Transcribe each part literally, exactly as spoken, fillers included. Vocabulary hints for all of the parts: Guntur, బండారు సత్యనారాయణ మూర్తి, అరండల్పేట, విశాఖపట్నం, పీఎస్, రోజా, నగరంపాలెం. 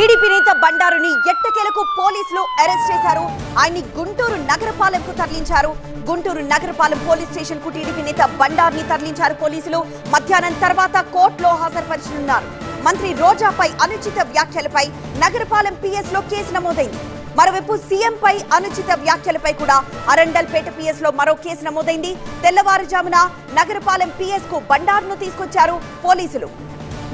TDP నేత బండారుని ఎట్టకేలకు పోలీసులు అరెస్ట్ చేశారు. ఆయన్ని గుంటూరు నగరంపాలెంకు తరలించారు. గుంటూరు నగరంపాలెం పోలీస్ స్టేషన్ కు టీడీపీ నేత బండారుని తరలించారు పోలీసులు. మధ్యాహ్నం తర్వాత కోర్టులో హాజరుపరచనున్నారు. మంత్రి రోజాపై అనుచిత వ్యాఖ్యలపై నగరపాలెం పిఎస్ లో కేసు నమోదైంది. మరోవైపు సీఎంపై అనుచిత వ్యాఖ్యలపై కూడా అరండల్పేట పిఎస్ లో మరో కేసు నమోదైంది. తెల్లవారుజామున నగరపాలెం పిఎస్ కు బండారును తీసుకొచ్చారు పోలీసులు.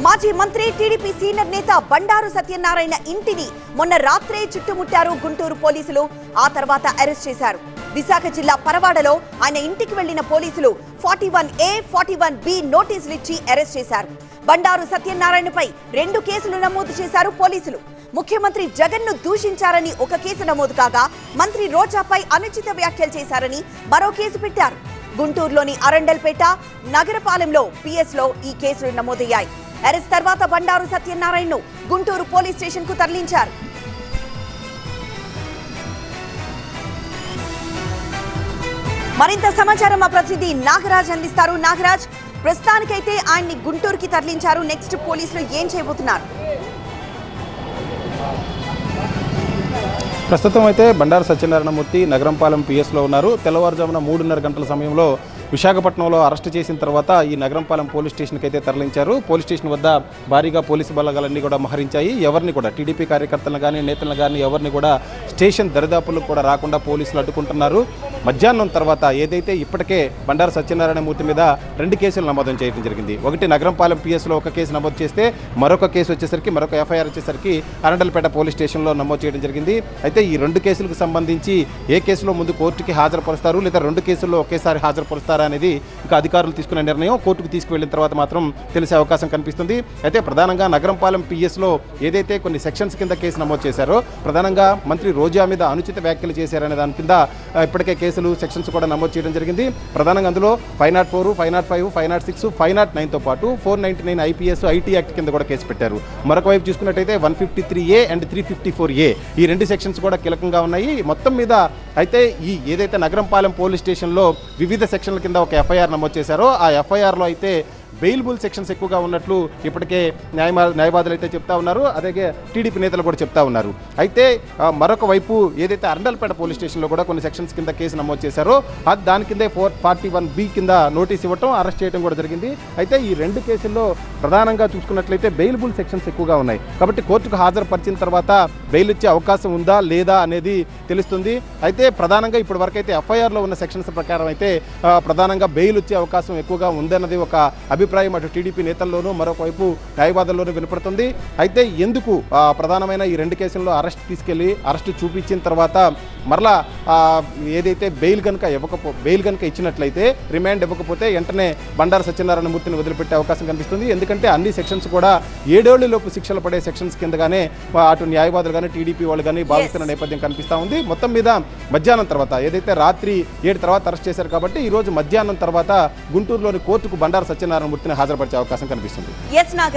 మాజీ మంత్రి టీడీపీ సీనియర్ నేత బండారు సత్యనారాయణ ఇంటిని మొన్న రాత్రే చుట్టుముట్టారు గుంటూరు పోలీసులు. ఆ తర్వాత అరెస్ట్ చేశారు. విశాఖ జిల్లా పరవాడలో ఆయన ఇంటికి వెళ్లిన పోలీసులు forty one A forty one B నోటీసులు ఇచ్చి అరెస్ట్ చేశారు. బండారు సత్యనారాయణపై రెండు కేసులు నమోదు చేశారు పోలీసులు. ముఖ్యమంత్రి జగన్ ను దూషించారని ఒక కేసు నమోదు కాగా, మంత్రి రోజాపై అనుచిత వ్యాఖ్యలు చేశారని మరో కేసు పెట్టారు. గుంటూరులోని అరండల్పేట, నగరపాలెంలో పిఎస్ లో ఈ కేసులు నమోదయ్యాయి. అరెస్ట్ తర్వాత బండారు సత్యనారాయణను గుంటూరు పోలీస్ స్టేషన్ కు తరలించారు. మరింత సమాచారం మా ప్రతినిధి నాగరాజ్ అందిస్తారు. నాగరాజ్, ప్రస్తుతానికైతే ఆయన్ని గుంటూరుకి తరలించారు. నెక్స్ట్ పోలీసులు ఏం చేయబోతున్నారు? ప్రస్తుతం అయితే బండారు సత్యనారాయణ మూర్తి నగరంపాలెం పిఎస్లో ఉన్నారు. తెల్లవారుజామున మూడున్నర గంటల సమయంలో విశాఖపట్నంలో అరెస్ట్ చేసిన తర్వాత ఈ నగరంపాలెం పోలీస్ స్టేషన్కి అయితే తరలించారు. పోలీస్ స్టేషన్ వద్ద భారీగా పోలీసు బలగాలన్నీ కూడా మోహరించాయి. ఎవరిని కూడా టీడీపీ కార్యకర్తలను కానీ నేతలను కానీ ఎవరిని కూడా స్టేషన్ దరిదాపులకు కూడా రాకుండా పోలీసులు అడ్డుకుంటున్నారు. మధ్యాహ్నం తర్వాత ఏదైతే ఇప్పటికే బండారు సత్యనారాయణ మూర్తి మీద రెండు కేసులు నమోదు చేయడం జరిగింది. ఒకటి నగరంపాలెం పిఎస్లో ఒక కేసు నమోదు చేస్తే, మరొక కేసు వచ్చేసరికి మరొక ఎఫ్ఐఆర్ వచ్చేసరికి అరండల్పేట పోలీస్ స్టేషన్లో నమోదు చేయడం జరిగింది. అయితే ఈ రెండు కేసులకు సంబంధించి ఏ కేసులో ముందు కోర్టుకి హాజరుపరుస్తారు, లేదా రెండు కేసుల్లో ఒకేసారి హాజరుపరుస్తారా అనేది ఇంకా అధికారులు తీసుకునే నిర్ణయం కోర్టుకు తీసుకువెళ్ళిన తర్వాత మాత్రం తెలిసే అవకాశం కనిపిస్తుంది. అయితే ప్రధానంగా నగరంపాలెం పిఎస్లో ఏదైతే కొన్ని సెక్షన్స్ కింద కేసు నమోదు చేశారో, ప్రధానంగా మంత్రి రోజా మీద అనుచిత వ్యాఖ్యలు చేశారనే దాని కింద ఇప్పటికే కేసులు సెక్షన్స్ కూడా నమోదు చేయడం జరిగింది. ప్రధానంగా అందులో five nought four five nought five five nought six five nought నైన్తో పాటు four ninety nine IPS IT act కింద కూడా కేసు పెట్టారు. మరొక వైపు చూసుకున్నట్టయితే one fifty three A and three fifty four A ఈ రెండు సెక్షన్స్ కూడా కీలకంగా ఉన్నాయి. మొత్తం మీద అయితే ఈ ఏదైతే నగరంపాలెం పోలీస్ స్టేషన్లో వివిధ సెక్షన్ల కింద ఒక ఎఫ్ఐఆర్ నమోదు చేశారో, ఆ ఎఫ్ఐఆర్లో అయితే బెయిల్బుల్ సెక్షన్స్ ఎక్కువగా ఉన్నట్లు ఇప్పటికే న్యాయ న్యాయవాదులు అయితే చెప్తా ఉన్నారు. అలాగే టీడీపీ నేతలు కూడా చెప్తా ఉన్నారు. అయితే మరొక వైపు ఏదైతే అరండల్పేట పోలీస్ స్టేషన్లో కూడా కొన్ని సెక్షన్స్ కింద కేసు నమోదు చేశారో, అది దాని కిందే ఫోర్ ఫార్టీ వన్ బి కింద నోటీస్ ఇవ్వటం, అరెస్ట్ చేయడం కూడా జరిగింది. అయితే ఈ రెండు కేసుల్లో ప్రధానంగా చూసుకున్నట్లయితే బెయిల్బుల్ సెక్షన్స్ ఎక్కువగా ఉన్నాయి కాబట్టి కోర్టుకు హాజరుపరిచిన తర్వాత బెయిల్ ఇచ్చే అవకాశం ఉందా లేదా అనేది తెలుస్తుంది. అయితే ప్రధానంగా ఇప్పటి వరకు అయితే ఎఫ్ఐఆర్లో ఉన్న సెక్షన్స్ ప్రకారం అయితే ప్రధానంగా బెయిల్ వచ్చే అవకాశం ఎక్కువగా ఉందన్నది ఒక అభిప్రాయం అటు టీడీపీ నేతల్లోనూ మరొకవైపు న్యాయవాదుల్లోనూ వినపడుతుంది. అయితే ఎందుకు ప్రధానమైన ఈ రెండు కేసుల్లో అరెస్ట్ తీసుకెళ్లి అరెస్టు చూపించిన తర్వాత మరలా ఏదైతే బెయిల్ కనుక ఇవ్వకపో బెయిల్ కనుక ఇచ్చినట్లయితే, రిమాండ్ ఇవ్వకపోతే వెంటనే బండారు సత్యనారాయణ మూర్తిని వదిలిపెట్టే అవకాశం కనిపిస్తుంది. ఎందుకంటే అన్ని సెక్షన్స్ కూడా ఏడేళ్లలోపు శిక్షలు పడే సెక్షన్స్ కిందగానే అటు న్యాయవాదులు కానీ టీడీపీ వాళ్ళు కానీ భావిస్తున్న నేపథ్యం కనిపిస్తూ ఉంది. మొత్తం మీద మధ్యాహ్నం తర్వాత ఏదైతే రాత్రి ఏడు తర్వాత అరెస్ట్ చేశారు కాబట్టి ఈరోజు మధ్యాహ్నం తర్వాత గుంటూరులోని కోర్టుకు బండారు సత్యనారాయణ మూర్తిని హాజరుపరిచే అవకాశం కనిపిస్తుంది.